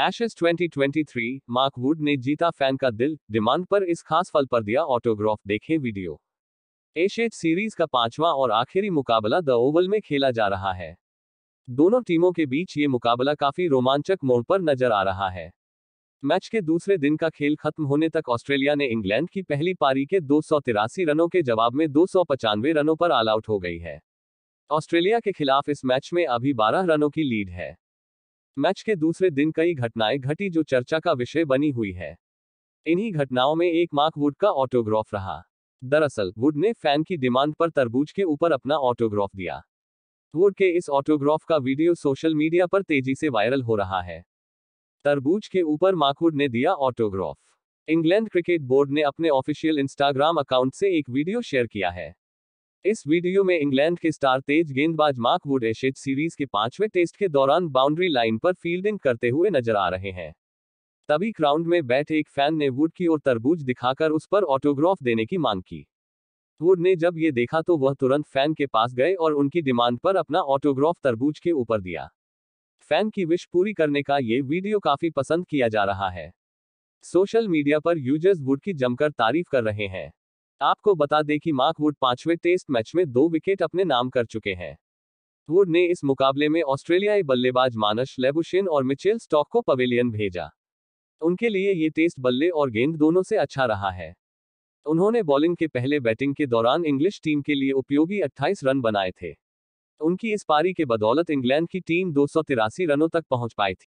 Ashes 2023 mark Wood ने जीता fan का दिल, डिमांड पर इस खास पल पर दिया ऑटोग्राफ, देखें वीडियो। एशेज सीरीज का पांचवा और आखिरी मुकाबला द ओवल में खेला जा रहा है। दोनों टीमों के बीच ये मुकाबला काफी रोमांचक मोड़ पर नजर आ रहा है। मैच के दूसरे दिन का खेल खत्म होने तक ऑस्ट्रेलिया ने इंग्लैंड की पहली पारी के 283 रनों के जवाब में 295 रनों पर ऑल आउट हो गई है। ऑस्ट्रेलिया के खिलाफ इस मैच में अभी 12 रनों की लीड है। मैच के दूसरे दिन कई घटनाएं घटी जो चर्चा का विषय बनी हुई है। इन्हीं घटनाओं में एक मार्क वुड का ऑटोग्राफ रहा। दरअसल वुड ने फैन की डिमांड पर तरबूज के ऊपर अपना ऑटोग्राफ दिया। वुड के इस ऑटोग्राफ का वीडियो सोशल मीडिया पर तेजी से वायरल हो रहा है। तरबूज के ऊपर मार्क वुड ने दिया ऑटोग्राफ। इंग्लैंड क्रिकेट बोर्ड ने अपने ऑफिशियल इंस्टाग्राम अकाउंट से एक वीडियो शेयर किया है। इस वीडियो में इंग्लैंड के स्टार तेज गेंदबाज मार्क वुड एशेज सीरीज के पांचवें टेस्ट के दौरान बाउंड्री लाइन पर फील्डिंग करते हुए नजर आ रहे हैं। तभी ग्राउंड में बैठे एक फैन ने वुड की ओर तरबूज दिखाकर उस पर ऑटोग्राफ देने की मांग की। वुड ने जब ये देखा तो वह तुरंत फैन के पास गए और उनकी डिमांड पर अपना ऑटोग्राफ तरबूज के ऊपर दिया। फैन की विश पूरी करने का ये वीडियो काफी पसंद किया जा रहा है। सोशल मीडिया पर यूजर्स वुड की जमकर तारीफ कर रहे हैं। आपको बता दें कि मार्क वुड पांचवें टेस्ट मैच में 2 विकेट अपने नाम कर चुके हैं। वुड ने इस मुकाबले में ऑस्ट्रेलियाई बल्लेबाज मानिश लेबुशिन और मिचेल स्टॉक को पवेलियन भेजा। उनके लिए ये टेस्ट बल्ले और गेंद दोनों से अच्छा रहा है। उन्होंने बॉलिंग के पहले बैटिंग के दौरान इंग्लिश टीम के लिए उपयोगी 28 रन बनाए थे। उनकी इस पारी के बदौलत इंग्लैंड की टीम 283 रनों तक पहुंच पाई थी।